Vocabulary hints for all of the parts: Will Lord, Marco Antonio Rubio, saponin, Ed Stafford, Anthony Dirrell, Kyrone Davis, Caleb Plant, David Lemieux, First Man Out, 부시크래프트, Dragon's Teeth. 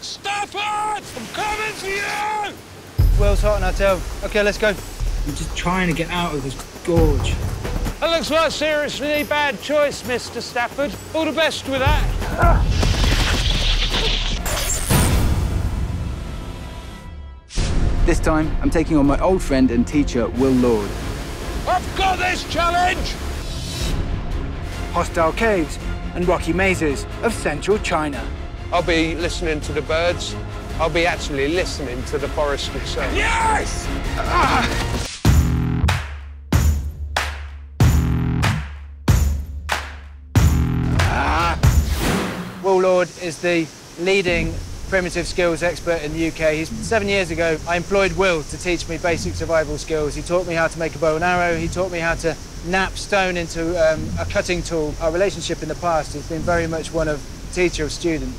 Stafford! I'm coming for you! Will's hot on our tail. OK, let's go. I'm just trying to get out of this gorge. That looks like a seriously bad choice, Mr. Stafford. All the best with that. This time, I'm taking on my old friend and teacher, Will Lord. I've got this challenge! Hostile caves and rocky mazes of central China. I'll be listening to the birds. I'll be actually listening to the forest itself. Yes! Will Lord is the leading primitive skills expert in the UK. 7 years ago, I employed Will to teach me basic survival skills. He taught me how to make a bow and arrow. He taught me how to nap stone into a cutting tool. Our relationship in the past has been very much one of teacher or student.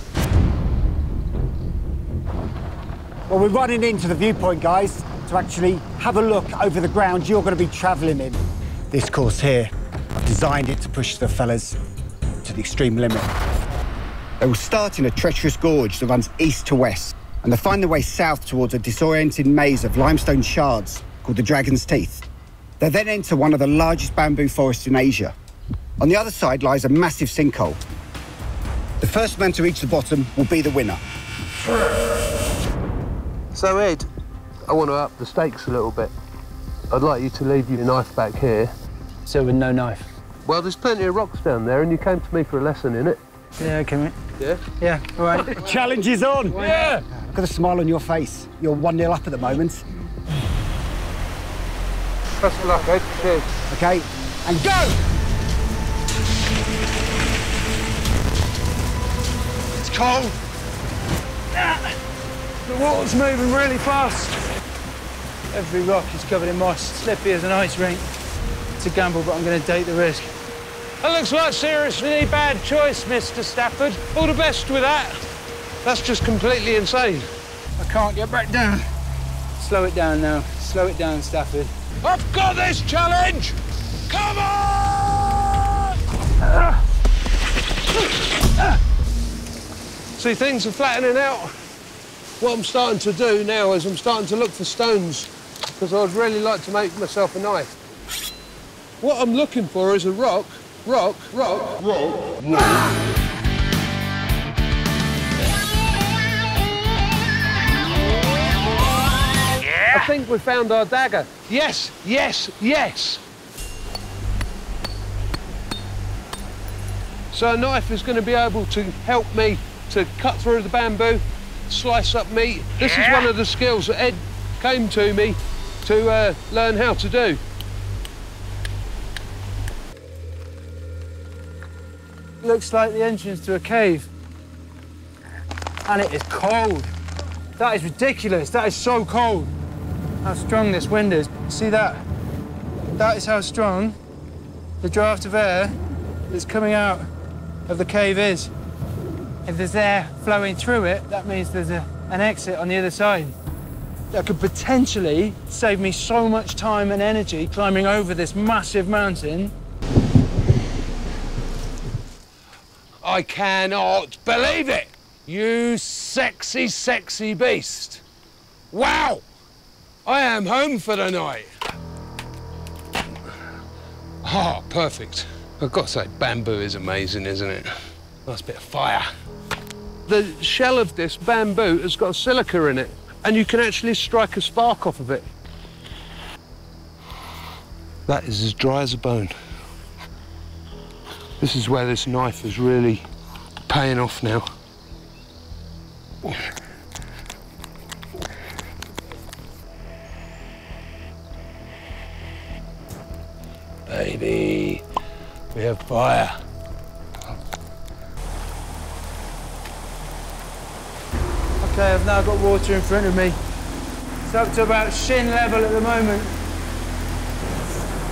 Well, we're running into the viewpoint, guys, to actually have a look over the ground you're going to be travelling in. This course here, I've designed it to push the fellas to the extreme limit. They will start in a treacherous gorge that runs east to west, and they'll find their way south towards a disoriented maze of limestone shards called the Dragon's Teeth. They then enter one of the largest bamboo forests in Asia. On the other side lies a massive sinkhole. The first man to reach the bottom will be the winner. So, Ed, I want to up the stakes a little bit. I'd like you to leave your knife back here. So with no knife? Well, there's plenty of rocks down there, and you came to me for a lesson in it. Yeah, OK, mate. Yeah? Yeah, all right. Challenge is on. Yeah! I've got a smile on your face. You're 1-0 up at the moment. Best of luck, Ed. Cheers. OK, and go! Cold. The water's moving really fast. Every rock is covered in moss, slippy as an ice rink. It's a gamble, but I'm going to take the risk. That looks like a seriously bad choice, Mr. Stafford. All the best with that. That's just completely insane. I can't get back down. Slow it down now. Slow it down, Stafford. I've got this challenge! Come on! See, things are flattening out. What I'm starting to do now is I'm starting to look for stones because I'd really like to make myself a knife. What I'm looking for is a rock. Yeah. I think we found our dagger. Yes, yes, yes. So a knife is going to be able to help me to cut through the bamboo, slice up meat. This is one of the skills that Ed came to me to learn how to do. Looks like the entrance to a cave. And it is cold. That is ridiculous. That is so cold. How strong this wind is. See that? That is how strong the draft of air that's coming out of the cave is. If there's air flowing through it, that means there's an exit on the other side. That could potentially save me so much time and energy climbing over this massive mountain. I cannot believe it! You sexy, sexy beast. Wow! I am home for the night. Ah, perfect. I've got to say, bamboo is amazing, isn't it? Nice bit of fire. The shell of this bamboo has got silica in it, and you can actually strike a spark off of it. That is as dry as a bone. This is where this knife is really paying off now. Baby, we have fire. Okay, I've now got water in front of me. It's up to about shin level at the moment.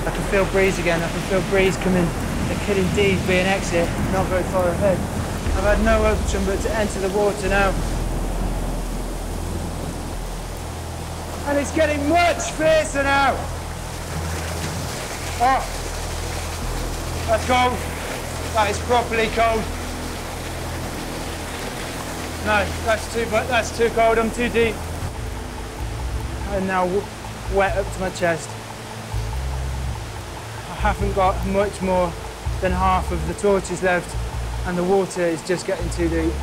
I can feel breeze again. I can feel breeze coming. There could indeed be an exit, not very far ahead. I've had no option but to enter the water now. And it's getting much fiercer now. Oh, that's cold. That is properly cold. No, that's too cold, I'm too deep. I'm now wet up to my chest. I haven't got much more than half of the torches left, and the water is just getting too deep.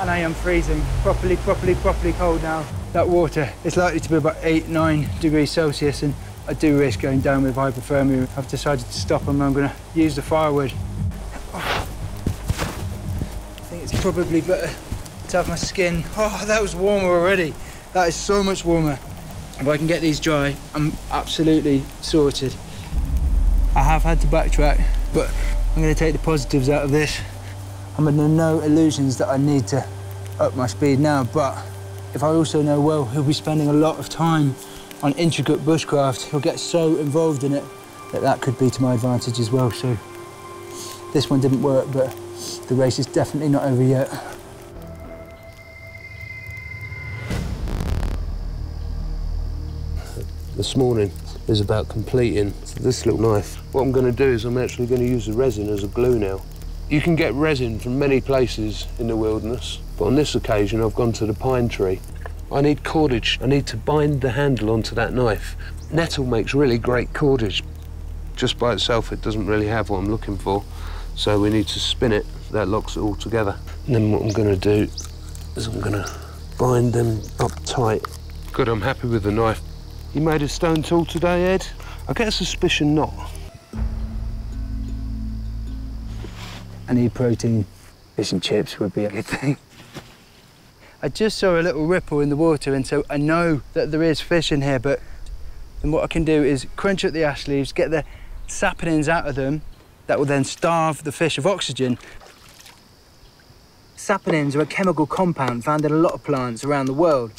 And I am freezing, properly cold now. That water is likely to be about 8, 9 degrees Celsius, and I do risk going down with hypothermia. I've decided to stop and I'm going to use the firewood. Oh, I think it's probably better to have my skin. Oh, that was warmer already. That is so much warmer. If I can get these dry, I'm absolutely sorted. I have had to backtrack, but I'm going to take the positives out of this. I'm under no illusions that I need to up my speed now, but if I also know well who'll be spending a lot of time on intricate bushcraft, he'll get so involved in it that that could be to my advantage as well. So this one didn't work, but the race is definitely not over yet. This morning is about completing this little knife. What I'm going to do is I'm actually going to use the resin as a glue now. You can get resin from many places in the wilderness, but on this occasion I've gone to the pine tree. I need cordage. I need to bind the handle onto that knife. Nettle makes really great cordage. Just by itself, it doesn't really have what I'm looking for, so we need to spin it. That locks it all together. And then what I'm going to do is I'm going to bind them up tight. Good, I'm happy with the knife. You made a stone tool today, Ed? I get a suspicion not. I need protein. Fish and chips would be a good thing. I just saw a little ripple in the water, and so I know that there is fish in here, but then what I can do is crunch up the ash leaves, get the saponins out of them. That will then starve the fish of oxygen. Saponins are a chemical compound found in a lot of plants around the world,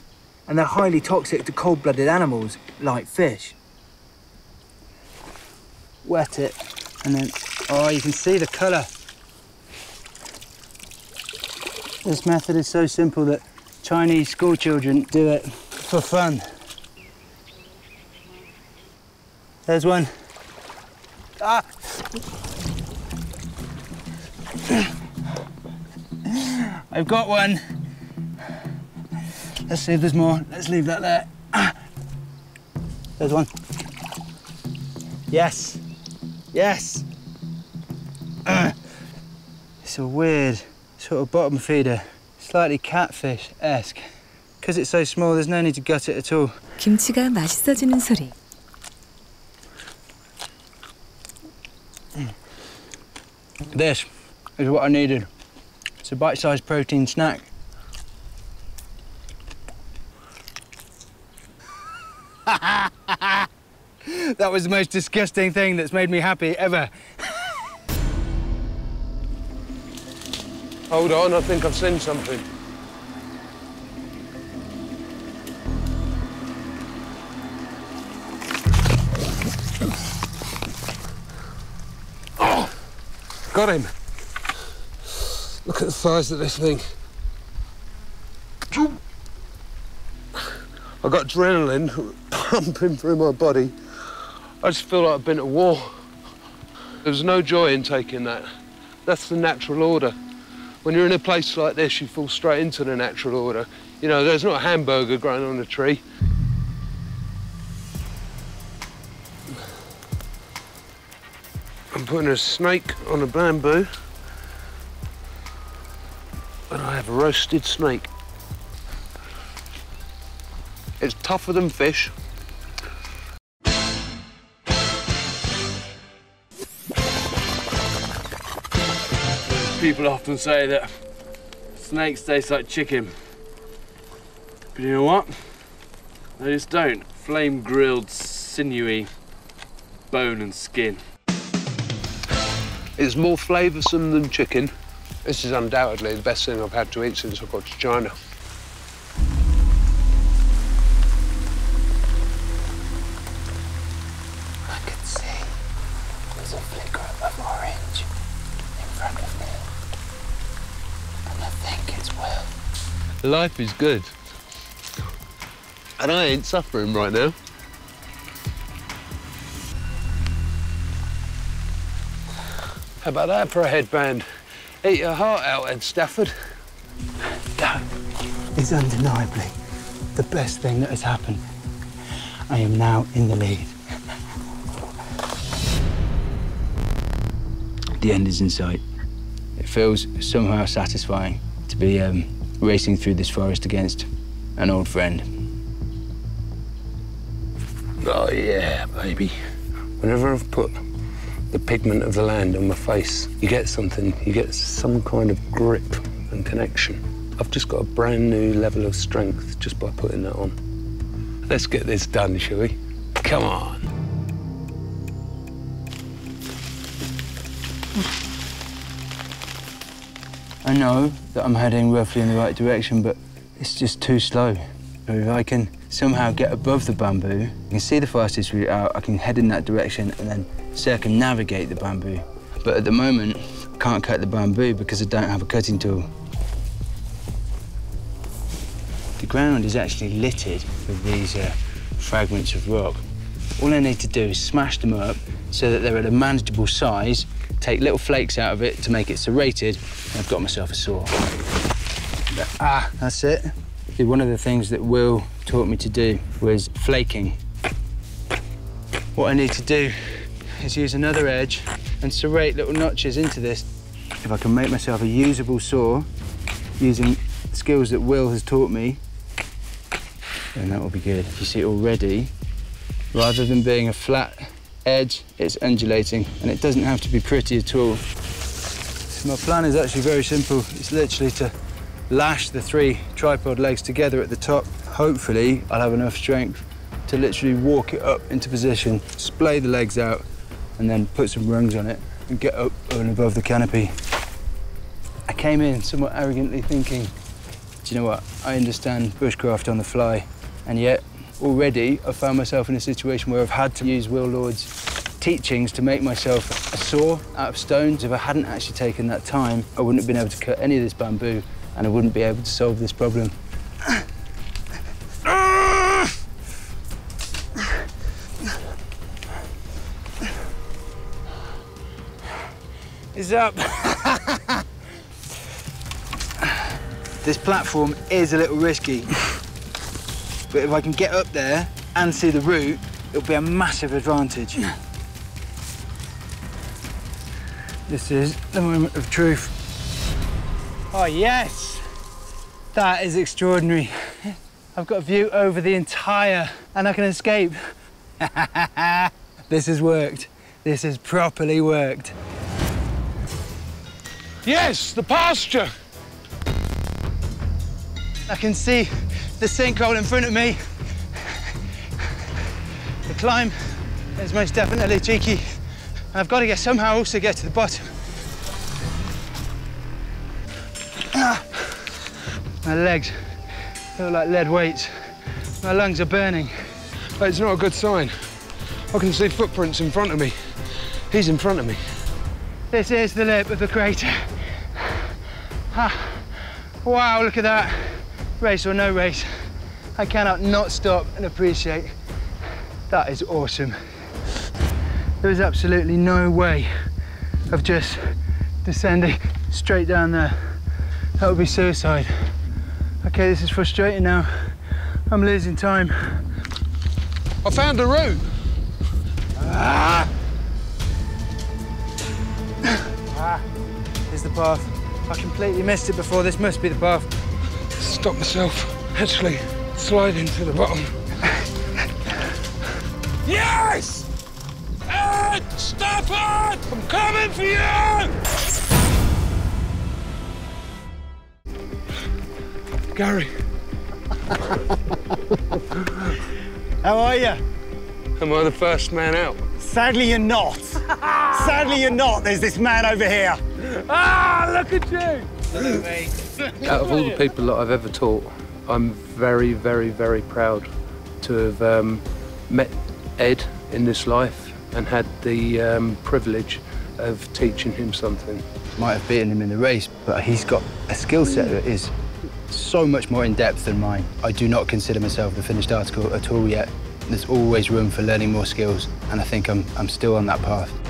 and they're highly toxic to cold-blooded animals like fish. Wet it, and then, oh, you can see the colour. This method is so simple that Chinese school children do it for fun. There's one. Ah! I've got one. Let's see if there's more. Let's leave that there. Ah. There's one. Yes. Yes. It's a weird sort of bottom feeder, slightly catfish-esque. Because it's so small, there's no need to gut it at all. 김치가 맛있어지는 소리. This is what I needed. It's a bite-sized protein snack. That was the most disgusting thing that's made me happy ever. Hold on, I think I've seen something. Oh! Got him. Look at the size of this thing. I got adrenaline pumping through my body. I just feel like I've been at war. There's no joy in taking that. That's the natural order. When you're in a place like this, you fall straight into the natural order. You know, there's not a hamburger growing on a tree. I'm putting a snake on a bamboo. And I have a roasted snake. It's tougher than fish. People often say that snakes taste like chicken, but you know what? They just don't. Flame-grilled, sinewy bone and skin. It's more flavoursome than chicken. This is undoubtedly the best thing I've had to eat since I got to China. Life is good, and I ain't suffering right now. How about that for a headband? Eat your heart out, Ed Stafford. That is undeniably the best thing that has happened. I am now in the lead. The end is in sight. It feels somehow satisfying to be racing through this forest against an old friend. Oh, yeah, baby. Whenever I've put the pigment of the land on my face, you get something, you get some kind of grip and connection. I've just got a brand new level of strength just by putting that on. Let's get this done, shall we? Come on. I know that I'm heading roughly in the right direction, but it's just too slow. If I can somehow get above the bamboo, I can see the fastest route out, I can head in that direction and then circumnavigate the bamboo. But at the moment, I can't cut the bamboo because I don't have a cutting tool. The ground is actually littered with these fragments of rock. All I need to do is smash them up so that they're at a manageable size, take little flakes out of it to make it serrated, and I've got myself a saw. Ah, that's it. One of the things that Will taught me to do was flaking. What I need to do is use another edge and serrate little notches into this. If I can make myself a usable saw using skills that Will has taught me, then that will be good. You see already, rather than being a flat edge, it's undulating, and it doesn't have to be pretty at all. So my plan is actually very simple. It's literally to lash the three tripod legs together at the top. Hopefully, I'll have enough strength to literally walk it up into position, splay the legs out, and then put some rungs on it and get up and above the canopy. I came in somewhat arrogantly thinking, do you know what? I understand bushcraft on the fly, and yet already I've found myself in a situation where I've had to use Will Lord's teachings to make myself a saw out of stones. If I hadn't actually taken that time, I wouldn't have been able to cut any of this bamboo, and I wouldn't be able to solve this problem. It's up. This platform is a little risky, but if I can get up there and see the route, it'll be a massive advantage. This is the moment of truth. Oh, yes! That is extraordinary. I've got a view over the entire, and I can escape. This has worked. This has properly worked. Yes, the pasture! I can see the sinkhole in front of me. The climb is most definitely cheeky. And I've got to get somehow also get to the bottom. My legs feel like lead weights. My lungs are burning. But it's not a good sign. I can see footprints in front of me. He's in front of me. This is the lip of the crater. Ah, wow, look at that. Race or no race, I cannot not stop and appreciate. That is awesome. There is absolutely no way of just descending straight down there. That would be suicide. Okay, this is frustrating now. I'm losing time. I found the route. Ah. Ah, here's the path. I completely missed it before. This must be the path. Stop myself. Actually, slide into the bottom. Yes! Ed Stafford! I'm coming for you! Gary. How are you? Am I the first man out? Sadly, you're not. Sadly, you're not. There's this man over here. Ah, look at you! Look at me. Out of all the people that I've ever taught, I'm very, very, very proud to have met Ed in this life and had the privilege of teaching him something. Might have beaten him in the race, but he's got a skill set that is so much more in-depth than mine. I do not consider myself the finished article at all yet. There's always room for learning more skills, and I think I'm still on that path.